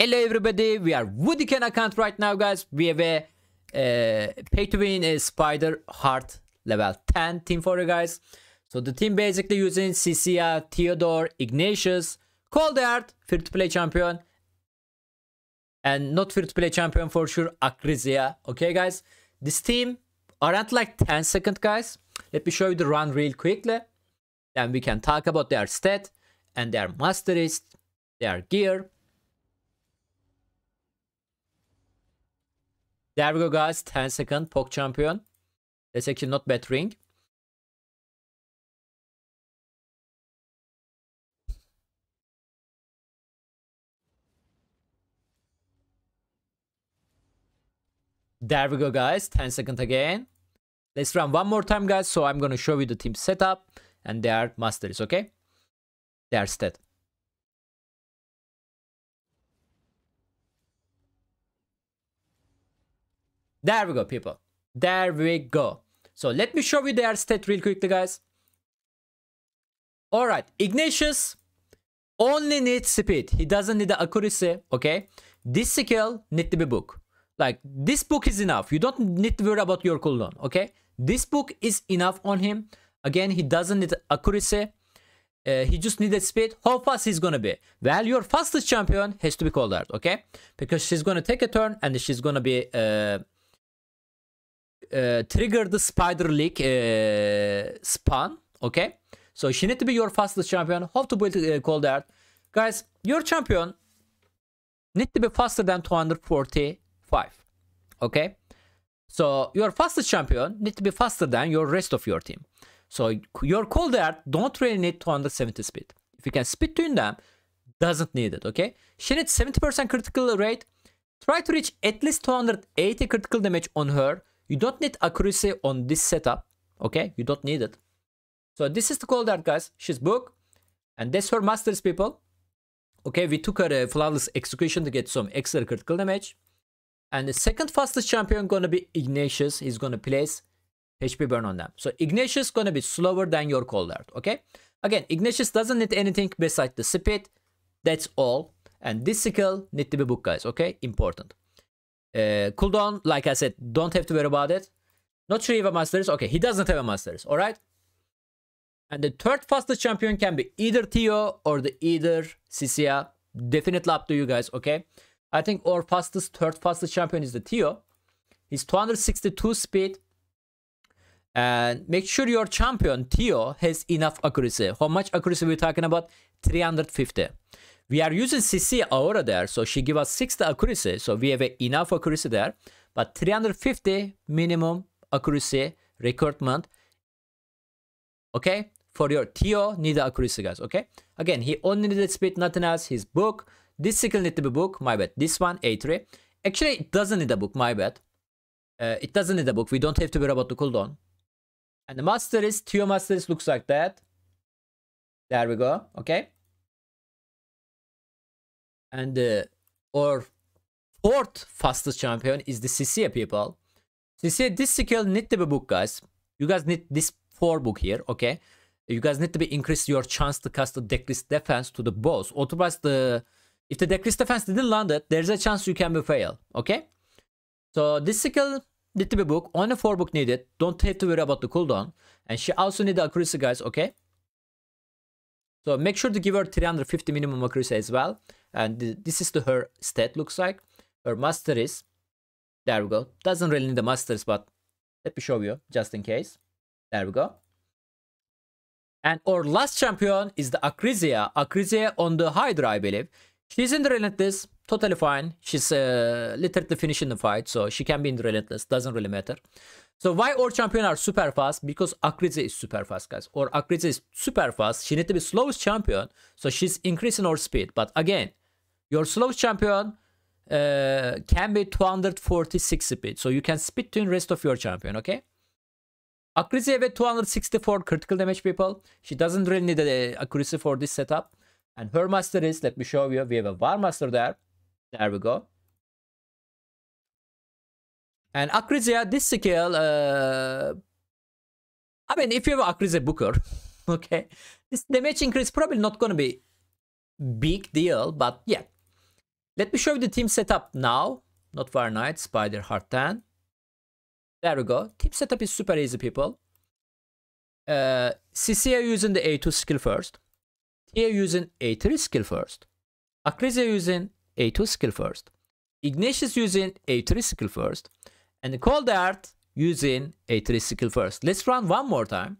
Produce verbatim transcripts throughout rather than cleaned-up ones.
Hello everybody, we are Woodycan account right now, guys. We have a uh, pay to win a spider heart level ten team for you guys. So the team basically using Ciciya, Teodor, Ignatius, Coldheart, free to play champion, and not free to play champion for sure, Acrizia. Okay guys, this team aren't like ten seconds, guys. Let me show you the run real quickly, then we can talk about their stat and their masteries, their gear. There we go, guys. ten second poke champion. That's actually not bad ring. There we go, guys. ten second again. Let's run one more time, guys. So I'm going to show you the team setup and their masteries, okay? Their stat. There we go, people. There we go. So let me show you their stat real quickly, guys. Alright, Ignatius only needs speed. He doesn't need the accuracy, okay? This skill needs to be book. Like, this book is enough. You don't need to worry about your cooldown, okay? This book is enough on him. Again, he doesn't need accuracy. Uh, he just needed speed. How fast he's gonna be? Well, your fastest champion has to be Coldheart, okay? Because she's gonna take a turn and she's gonna be... Uh, Uh, trigger the spider league uh, spawn, okay? So she need to be your fastest champion. How to build uh, Coldheart, guys? Your champion need to be faster than two hundred forty-five, okay? So your fastest champion need to be faster than your rest of your team. So your Coldheart don't really need two hundred seventy speed. If you can speed tune them, doesn't need it, okay? She needs seventy percent critical rate. Try to reach at least two hundred eighty critical damage on her. You don't need accuracy on this setup, okay? You don't need it. So this is the Coldheart, guys. She's book, and that's her master's, people. Okay, we took her a flawless execution to get some extra critical damage. And the second fastest champion gonna be Ignatius. He's gonna place H P burn on them. So Ignatius gonna be slower than your Coldheart, okay? Again, Ignatius doesn't need anything besides the speed. That's all. And this skill need to be book, guys, okay? Important. Uh, cooldown, like I said, don't have to worry about it. Not sure if a master is okay. He doesn't have a master is all right. And the third fastest champion can be either Theo or the either Ciciya. Definitely up to you guys. Okay, I think our fastest third fastest champion is the Theo. He's two hundred sixty-two speed. And make sure your champion Theo has enough accuracy. How much accuracy we're talking about? three hundred fifty. We are using Ciciya Aura there, so she give us sixty accuracy, so we have enough accuracy there. But three hundred fifty minimum accuracy requirement, okay? For your Theo, need the accuracy, guys, okay? Again, he only needed speed, nothing else. His book, this skill need to be book, my bad. This one, A three. Actually, it doesn't need a book, my bad. Uh, it doesn't need a book, we don't have to worry about the cooldown. And the master is, Theo master is, looks like that. There we go, okay? And uh, our fourth fastest champion is the Ciciya, people. Ciciya, this skill need to be book, guys. You guys need this four book here, okay? You guys need to be increase your chance to cast the decrease defense to the boss. Otherwise, the if the decrease defense didn't land it, there's a chance you can be fail, okay? So this skill need to be book. Only four book needed. Don't have to worry about the cooldown. And she also need accuracy, guys, okay? So make sure to give her three hundred fifty minimum accuracy as well. And th this is to her stat, looks like. Her master is. There we go. Doesn't really need the masters, but let me show you just in case. There we go. And our last champion is the Acrizia. Acrizia on the Hydra, I believe. She's in the Relentless. Totally fine. She's uh, literally finishing the fight. So she can be in the Relentless. Doesn't really matter. So why our champion are super fast? Because Acrizia is super fast, guys. Or Acrizia is super fast. She needs to be slowest champion. So she's increasing her speed. But again, your slowest champion uh, can be two hundred forty-six speed. So you can speed tune rest of your champion, okay? Acrizia with two hundred sixty-four critical damage, people. She doesn't really need the accuracy for this setup. And her master is, let me show you. We have a War Master there. There we go. And Acrizia, this skill, uh, I mean, if you have Acrizia Booker, okay, this damage increase probably not going to be big deal, but yeah, Let me show you the team setup now. Not War Knight, Spider, Heart ten. There we go. Team setup is super easy, people. Uh, Ciciya using the A two skill first. Tia using A three skill first. Acrizia using A two skill first. Ignatius using A three skill first. And Coldheart using A three skill first. Let's run one more time.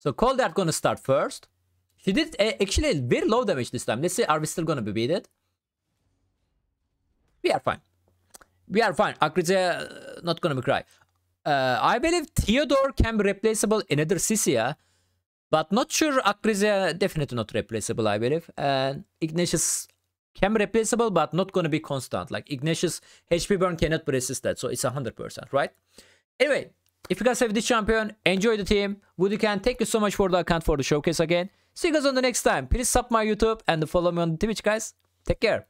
So Coldheart gonna start first. She did uh, actually very low damage this time. Let's see, are we still gonna be beaten? We are fine. We are fine. Acrizia uh, not gonna be cry. Uh, I believe Teodor can be replaceable in another Ciciya, but not sure. Acrizia definitely not replaceable, I believe. And Ignatius can be replaceable, but not gonna be constant. Like Ignatius H P burn cannot resist that, so it's a hundred percent, right? Anyway. If you guys have this champion, enjoy the team. Woody can, thank you so much for the account for the showcase again. See you guys on the next time. Please sub my YouTube and follow me on Twitch, guys. Take care.